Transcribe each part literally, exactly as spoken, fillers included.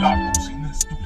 La Cocina Studio.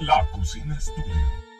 La Cocina Studio.